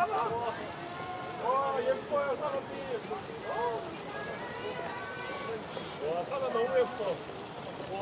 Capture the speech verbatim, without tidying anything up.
와, 예뻐요, 사나님. 와, 사나 너무 예뻐. 와.